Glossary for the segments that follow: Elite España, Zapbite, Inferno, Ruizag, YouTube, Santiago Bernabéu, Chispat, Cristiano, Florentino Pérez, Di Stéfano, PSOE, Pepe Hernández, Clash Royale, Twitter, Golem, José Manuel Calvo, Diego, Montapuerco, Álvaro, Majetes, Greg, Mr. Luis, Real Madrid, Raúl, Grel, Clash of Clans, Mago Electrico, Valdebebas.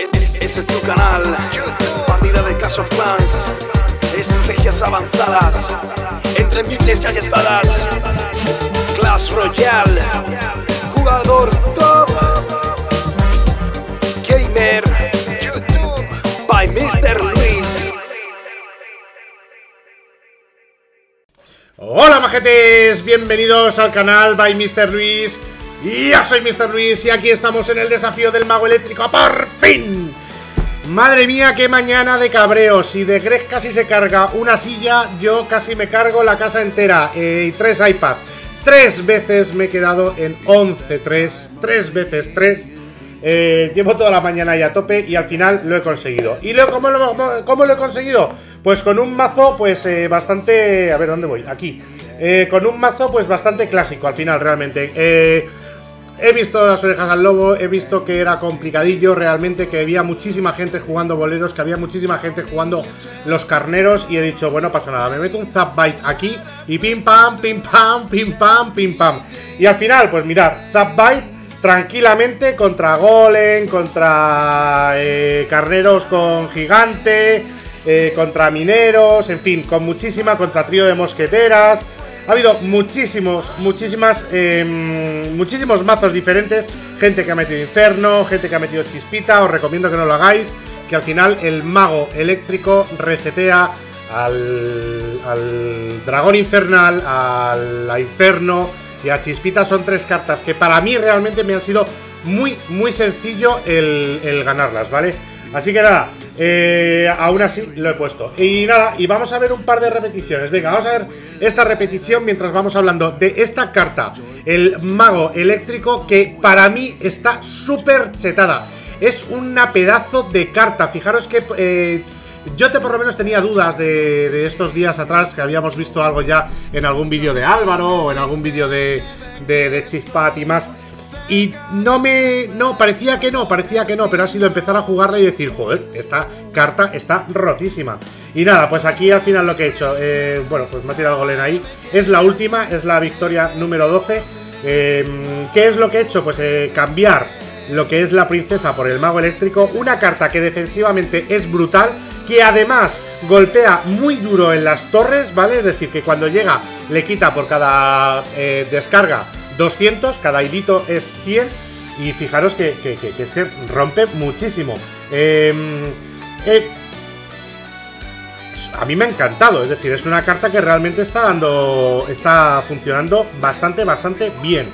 Este es tu canal, partida de Clash of Clans, estrategias avanzadas, entre miles hay espadas, Clash Royale, jugador top, gamer, YouTube, by Mr. Luis. Hola majetes, bienvenidos al canal by Mr. Luis. Yo soy Mr. Luis y aquí estamos en el desafío del mago eléctrico, ¡por fin! Madre mía, qué mañana de cabreo. Si de Greg casi se carga una silla, yo casi me cargo la casa entera. Y 3 iPads. 3 veces me he quedado en 11, 3. 3 veces 3. Llevo toda la mañana ahí a tope y al final lo he conseguido. ¿Y luego cómo lo he conseguido? Pues con un mazo, pues bastante... A ver, ¿dónde voy? Aquí. Con un mazo, pues bastante clásico al final, realmente. He visto las orejas al lobo, he visto que era complicadillo realmente, que había muchísima gente jugando boleros, que había muchísima gente jugando los carneros, y he dicho, bueno, pasa nada, me meto un Zapbite aquí y pim pam, pim pam, pim pam, pim pam. Y al final, pues mirad, Zapbite tranquilamente contra golem, contra carneros con gigante, contra mineros, en fin, con muchísima, contra trío de mosqueteras. Ha habido muchísimos mazos diferentes. Gente que ha metido Inferno, gente que ha metido Chispita. Os recomiendo que no lo hagáis, que al final el mago eléctrico resetea al dragón infernal, al Inferno y a Chispita. Son 3 cartas que para mí realmente me han sido muy sencillo el ganarlas, ¿vale? Así que nada, aún así lo he puesto. Y nada, y vamos a ver un par de repeticiones. Venga, vamos a ver esta repetición mientras vamos hablando de esta carta, el mago eléctrico, que para mí está súper chetada. Es una pedazo de carta. Fijaros que yo por lo menos tenía dudas de estos días atrás, que habíamos visto algo ya en algún vídeo de Álvaro o en algún vídeo de Chispat y más. Y parecía que no, pero ha sido empezar a jugarla y decir, joder, esta carta está rotísima. Y nada, pues aquí al final lo que he hecho, bueno, pues me ha tirado golem ahí. Es la última, es la victoria número 12. ¿Qué es lo que he hecho? Pues cambiar lo que es la princesa por el mago eléctrico. Una carta que defensivamente es brutal, que además golpea muy duro en las torres, ¿vale? Es decir, que cuando llega le quita por cada descarga 200, cada hilito es 100. Y fijaros que es que rompe muchísimo. A mí me ha encantado. Es decir, es una carta que realmente está funcionando bastante bien.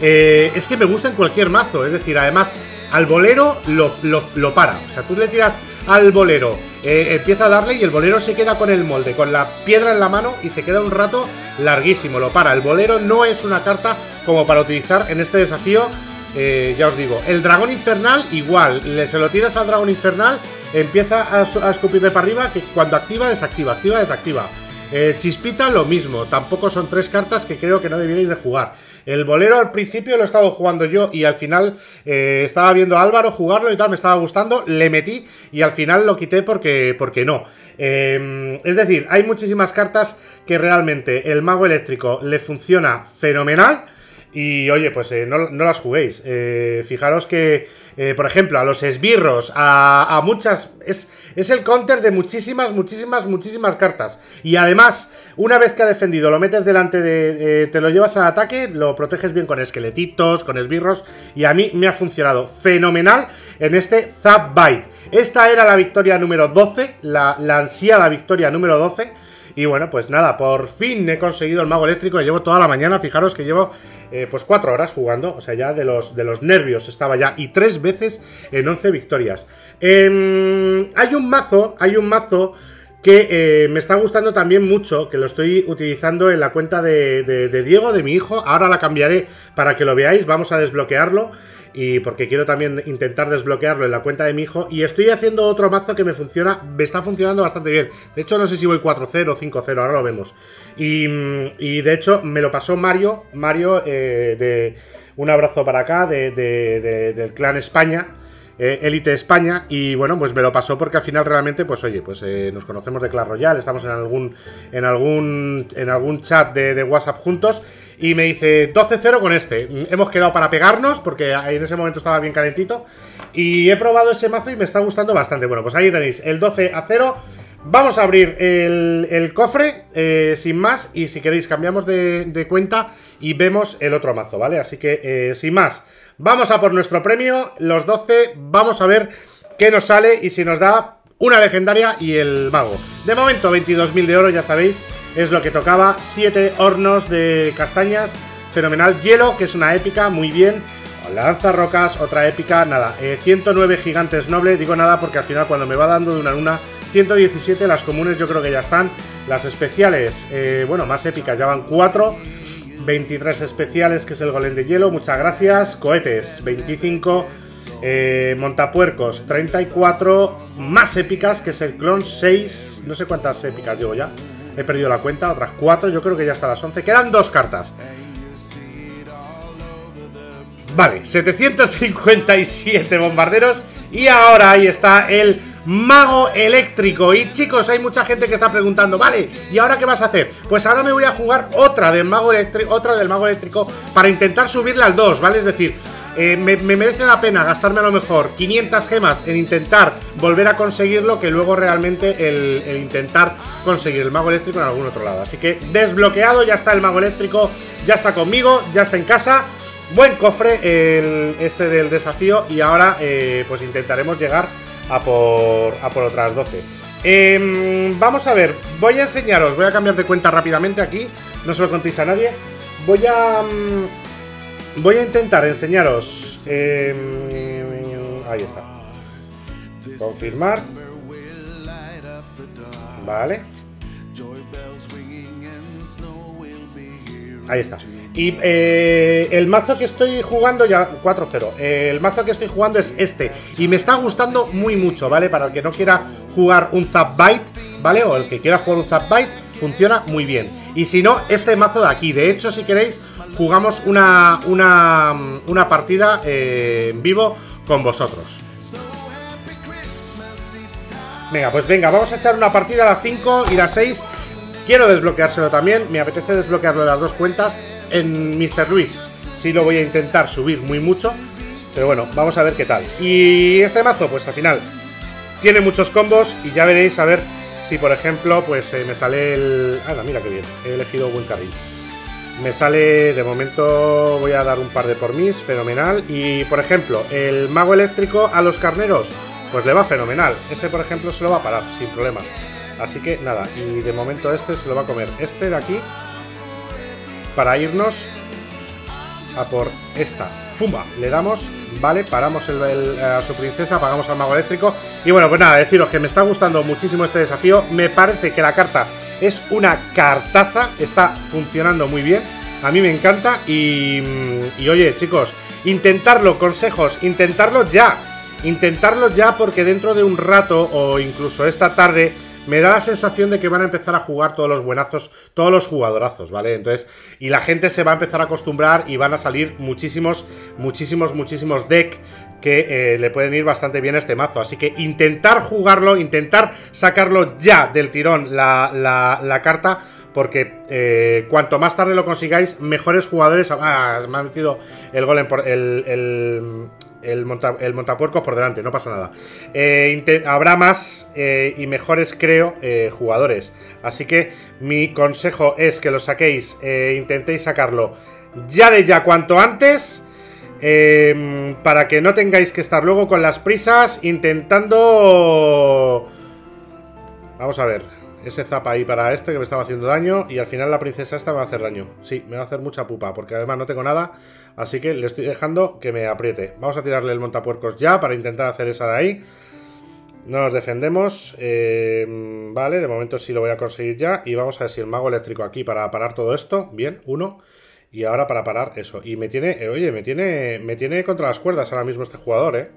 Es que me gusta en cualquier mazo. Es decir, además al bolero lo para. O sea, tú le tiras al bolero, empieza a darle y el bolero se queda con el molde, con la piedra en la mano, y se queda un rato larguísimo, lo para. El bolero no es una carta como para utilizar en este desafío, ya os digo. El dragón infernal igual, se lo tiras al dragón infernal, empieza a escupirle para arriba, que cuando activa, desactiva, activa, desactiva. Chispita lo mismo, tampoco son 3 cartas que creo que no debierais de jugar. El bolero al principio lo he estado jugando yo y al final estaba viendo a Álvaro jugarlo y tal, me estaba gustando, le metí y al final lo quité porque no. Es decir, hay muchísimas cartas que realmente el mago eléctrico le funciona fenomenal. Y oye, pues no las juguéis. Fijaros que, por ejemplo, a los esbirros, a muchas... Es el counter de muchísimas cartas. Y además, una vez que ha defendido, lo metes delante de... te lo llevas al ataque, lo proteges bien con esqueletitos, con esbirros. Y a mí me ha funcionado fenomenal en este Zapbite. Esta era la victoria número 12, la ansiada victoria número 12. Y bueno, pues nada, por fin he conseguido el mago eléctrico. Llevo toda la mañana, fijaros que llevo... pues 4 horas jugando, o sea, ya de los nervios estaba ya, y 3 veces en 11 victorias. Hay un mazo que me está gustando también mucho, que lo estoy utilizando en la cuenta de Diego, de mi hijo. Ahora la cambiaré para que lo veáis, vamos a desbloquearlo, y porque quiero también intentar desbloquearlo en la cuenta de mi hijo. Y estoy haciendo otro mazo que me está funcionando bastante bien. De hecho, no sé si voy 4-0 o 5-0, ahora lo vemos. Y de hecho me lo pasó Mario, de un abrazo para acá, del Clan España. Elite España, y bueno, pues me lo pasó porque al final realmente, pues oye, pues nos conocemos de Clash Royale, estamos en algún chat de WhatsApp juntos, y me dice 12-0 con este, hemos quedado para pegarnos porque en ese momento estaba bien calentito, y he probado ese mazo y me está gustando bastante. Bueno, pues ahí tenéis el 12-0. Vamos a abrir el cofre, sin más, y si queréis cambiamos de cuenta y vemos el otro mazo, ¿vale? Así que, sin más, vamos a por nuestro premio, los 12, vamos a ver qué nos sale y si nos da una legendaria y el mago. De momento, 22.000 de oro, ya sabéis, es lo que tocaba, 7 hornos de castañas, fenomenal, hielo, que es una épica, muy bien, lanzarrocas, otra épica, nada, 109 gigantes noble, digo nada porque al final cuando me va dando de una en una, 117, las comunes yo creo que ya están. Las especiales, bueno, más épicas, ya van 4. 23 especiales, que es el golem de hielo, muchas gracias. Cohetes, 25. Montapuercos, 34. Más épicas, que es el clon, 6. No sé cuántas épicas llevo ya. He perdido la cuenta, otras 4. Yo creo que ya está las 11. Quedan 2 cartas. Vale, 757 bombarderos. Y ahora ahí está el mago eléctrico. Y chicos, hay mucha gente que está preguntando, vale, ¿y ahora qué vas a hacer? Pues ahora me voy a jugar otra del mago eléctrico para intentar subirla al 2, ¿vale? Es decir, me merece la pena gastarme a lo mejor 500 gemas en intentar volver a conseguirlo que luego realmente el intentar conseguir el mago eléctrico en algún otro lado. Así que desbloqueado, ya está el mago eléctrico, ya está conmigo, ya está en casa. Buen cofre este del desafío. Y ahora pues intentaremos llegar a por otras 12. Vamos a ver, voy a enseñaros, voy a cambiar de cuenta rápidamente aquí, no se lo contéis a nadie. Voy a intentar enseñaros, ahí está, confirmar, vale, ahí está. Y el mazo que estoy jugando ya, 4-0, el mazo que estoy jugando es este, y me está gustando muy mucho, ¿vale? Para el que no quiera jugar un Zapbite, ¿vale? O el que quiera jugar un Zapbite, funciona muy bien. Y si no, este mazo de aquí, de hecho, si queréis, jugamos una partida en vivo con vosotros. Venga, pues venga, vamos a echar una partida a las 5 y las 6. Quiero desbloqueárselo también, me apetece desbloquearlo de las dos cuentas. En Mr. Luis sí lo voy a intentar subir muy mucho, pero bueno, vamos a ver qué tal. Y este mazo, pues al final tiene muchos combos y ya veréis a ver si, por ejemplo, pues me sale el... ¡Hala, mira qué bien! He elegido buen carril. Me sale, de momento, voy a dar un par de por mis, fenomenal. Y, por ejemplo, el mago eléctrico a los carneros, pues le va fenomenal. Ese, por ejemplo, se lo va a parar sin problemas. Así que, nada, y de momento este se lo va a comer. Este de aquí... Para irnos a por esta. ¡Pumba! Le damos, vale, paramos a su princesa, apagamos al mago eléctrico. Y bueno, pues nada, deciros que me está gustando muchísimo este desafío. Me parece que la carta es una cartaza, está funcionando muy bien. A mí me encanta y oye, chicos, intentarlo, consejos, intentarlo ya. Intentarlo ya porque dentro de un rato o incluso esta tarde... Me da la sensación de que van a empezar a jugar todos los buenazos, todos los jugadorazos, ¿vale? Entonces, y la gente se va a empezar a acostumbrar y van a salir muchísimos decks que le pueden ir bastante bien a este mazo. Así que intentar jugarlo, intentar sacarlo ya del tirón la carta... Porque cuanto más tarde lo consigáis, mejores jugadores... Ah, me ha metido el golem por el montapuercos por delante, no pasa nada. Habrá más y mejores, creo, jugadores. Así que mi consejo es que lo saquéis, intentéis sacarlo ya de ya cuanto antes... para que no tengáis que estar luego con las prisas intentando... Vamos a ver... Ese zap ahí para este que me estaba haciendo daño. Y al final la princesa esta me va a hacer daño. Sí, me va a hacer mucha pupa, porque además no tengo nada. Así que le estoy dejando que me apriete. Vamos a tirarle el montapuercos ya para intentar hacer esa de ahí. No nos defendemos. Vale, de momento sí lo voy a conseguir ya. Y vamos a ver si el mago eléctrico aquí para parar todo esto. Bien, uno. Y ahora para parar eso. Y me tiene, oye, me tiene contra las cuerdas ahora mismo este jugador,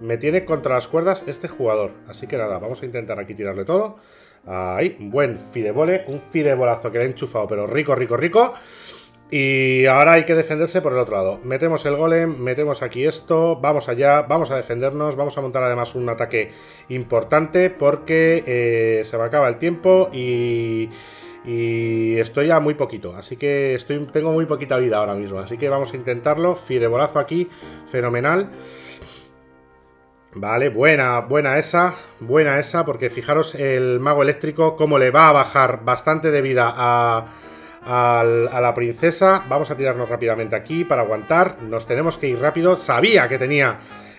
Me tiene contra las cuerdas este jugador. Así que nada, vamos a intentar aquí tirarle todo. Ahí, buen fidebole, un fidebolazo que le he enchufado, pero rico, rico, rico. Y ahora hay que defenderse por el otro lado. Metemos el golem, metemos aquí esto, vamos allá, vamos a defendernos, vamos a montar además un ataque importante porque se me acaba el tiempo y estoy a muy poquito, así que tengo muy poquita vida ahora mismo, así que vamos a intentarlo. Firebolazo aquí, fenomenal. Vale, buena esa, porque fijaros el mago eléctrico cómo le va a bajar bastante de vida a la princesa. Vamos a tirarnos rápidamente aquí para aguantar. Nos tenemos que ir rápido. Sabía que tenía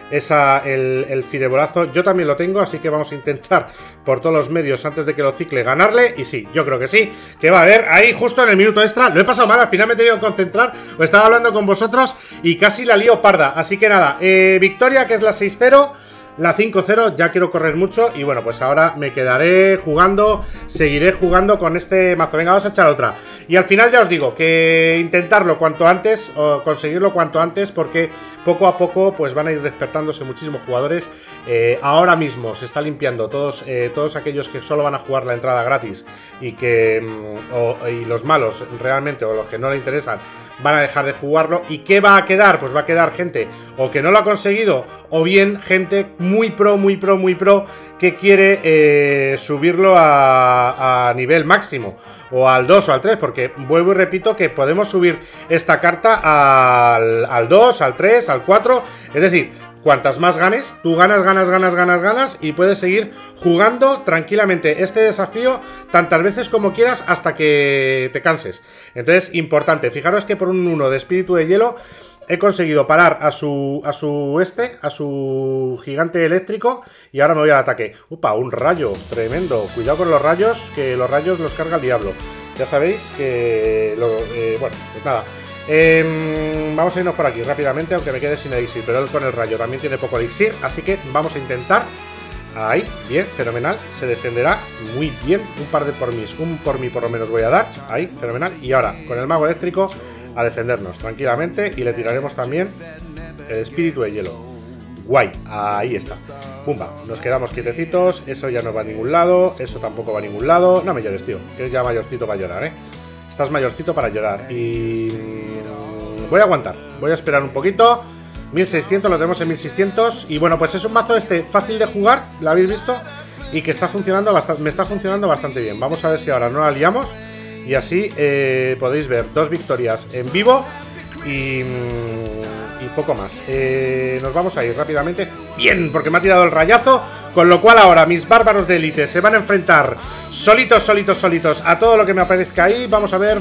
el firebolazo. Yo también lo tengo, así que vamos a intentar por todos los medios, antes de que lo cicle, ganarle. Y sí, yo creo que sí, que va a haber ahí justo en el minuto extra. Lo he pasado mal, al final me he tenido que concentrar, o estaba hablando con vosotros y casi la lío parda. Así que nada, victoria, que es la 6-0. La 5-0, ya quiero correr mucho. Y bueno, pues ahora me quedaré jugando, seguiré jugando con este mazo. Venga, vamos a echar otra. Y al final ya os digo que intentarlo cuanto antes, o conseguirlo cuanto antes, porque poco a poco pues van a ir despertándose muchísimos jugadores. Ahora mismo se está limpiando todos aquellos que solo van a jugar la entrada gratis y que y los malos realmente, o los que no le interesan, van a dejar de jugarlo. ¿Y qué va a quedar? Pues va a quedar gente o que no lo ha conseguido, o bien gente muy pro que quiere subirlo a nivel máximo, o al 2 o al 3, porque vuelvo y repito que podemos subir esta carta al 2, al 3, al 4, es decir, cuantas más ganes, tú ganas y puedes seguir jugando tranquilamente este desafío tantas veces como quieras hasta que te canses. Entonces, importante, fijaros que por un 1 de espíritu de hielo he conseguido parar a su gigante eléctrico. Y ahora me voy al ataque. ¡Upa! Un rayo, tremendo. Cuidado con los rayos, que los rayos los carga el diablo. Ya sabéis que... bueno, pues nada. Vamos a irnos por aquí rápidamente, aunque me quede sin elixir. Pero él con el rayo también tiene poco elixir, así que vamos a intentar. Ahí, bien, fenomenal. Se defenderá muy bien. Un par de por mí, un por mí por lo menos voy a dar. Ahí, fenomenal. Y ahora, con el mago eléctrico, a defendernos tranquilamente, y le tiraremos también el espíritu de hielo. Guay, ahí está. Pumba, nos quedamos quietecitos. Eso ya no va a ningún lado, eso tampoco va a ningún lado. No me llores, tío, que ya mayorcito para llorar, ¿eh? Estás mayorcito para llorar. Y... voy a aguantar, voy a esperar un poquito. 1600, lo tenemos en 1600. Y bueno, pues es un mazo fácil de jugar, lo habéis visto, y que está funcionando bastante, me está funcionando bastante bien. Vamos a ver si ahora no la liamos. Y así podéis ver dos victorias en vivo y poco más. Nos vamos a ir rápidamente. Bien, porque me ha tirado el rayazo. Con lo cual ahora mis bárbaros de élite se van a enfrentar solitos a todo lo que me aparezca ahí. Vamos a ver,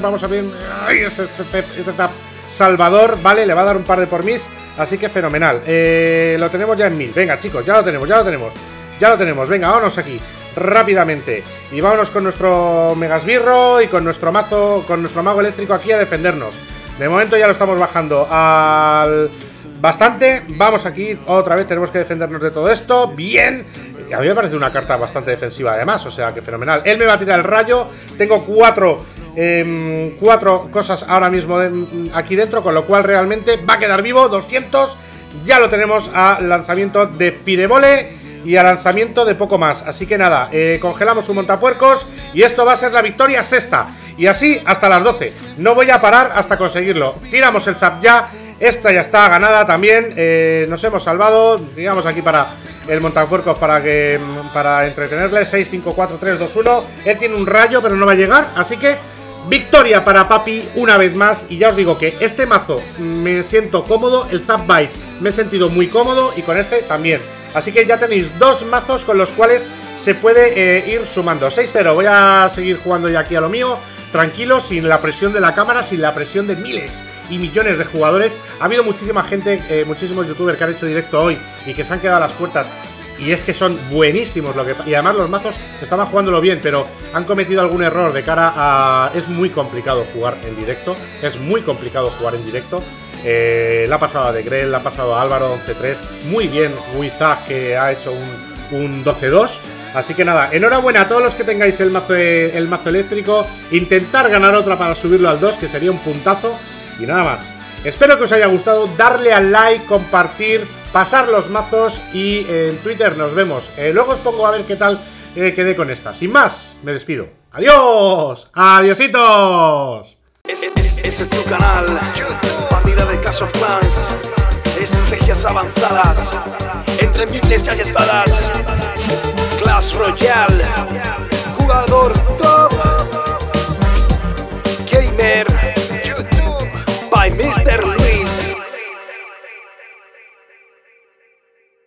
Ay, este tap Salvador, vale, le va a dar un par de por mis. Así que fenomenal. Lo tenemos ya en 1000. Venga, chicos, ya lo tenemos. Venga, vámonos aquí rápidamente y vámonos con nuestro megasbirro y con nuestro mazo, con nuestro mago eléctrico aquí a defendernos. De momento ya lo estamos bajando al bastante. Vamos aquí otra vez, tenemos que defendernos de todo esto. Bien, a mí me parece una carta bastante defensiva además, o sea que fenomenal. Él me va a tirar el rayo, tengo cuatro cosas ahora mismo aquí dentro, con lo cual realmente va a quedar vivo. 200, ya lo tenemos a lanzamiento de firebole y a lanzamiento de poco más. Así que nada, congelamos un montapuercos y esto va a ser la victoria 6ª. Y así hasta las 12. No voy a parar hasta conseguirlo. Tiramos el zap ya. Esta ya está ganada también. Nos hemos salvado. Digamos aquí para el montapuercos para entretenerle. 6, 5, 4, 3, 2, 1. Él tiene un rayo, pero no va a llegar. Así que victoria para papi una vez más. Y ya os digo que este mazo me siento cómodo. El zap bites me he sentido muy cómodo. Y con este también. Así que ya tenéis dos mazos con los cuales se puede ir sumando. 6-0, voy a seguir jugando ya aquí a lo mío, tranquilo, sin la presión de la cámara, sin la presión de miles y millones de jugadores. Ha habido muchísima gente, muchísimos youtubers que han hecho directo hoy y que se han quedado a las puertas. Y es que son buenísimos, y además los mazos estaban jugándolo bien, pero han cometido algún error de cara a... Es muy complicado jugar en directo, la pasada de Grel, la pasada Álvaro 11-3, muy bien Ruizag, que ha hecho un 12-2. Así que nada, enhorabuena a todos los que tengáis el mazo eléctrico. Intentar ganar otra para subirlo al 2, que sería un puntazo. Y nada más, espero que os haya gustado. Darle al like, compartir, pasar los mazos, y en Twitter nos vemos. Luego os pongo a ver qué tal quedé con esta. Sin más, me despido. ¡Adiós! ¡Adiositos! Este es tu canal, partida de Clash of Clans, estrategias avanzadas, entre miles hay espadas, Clash Royale, jugador top.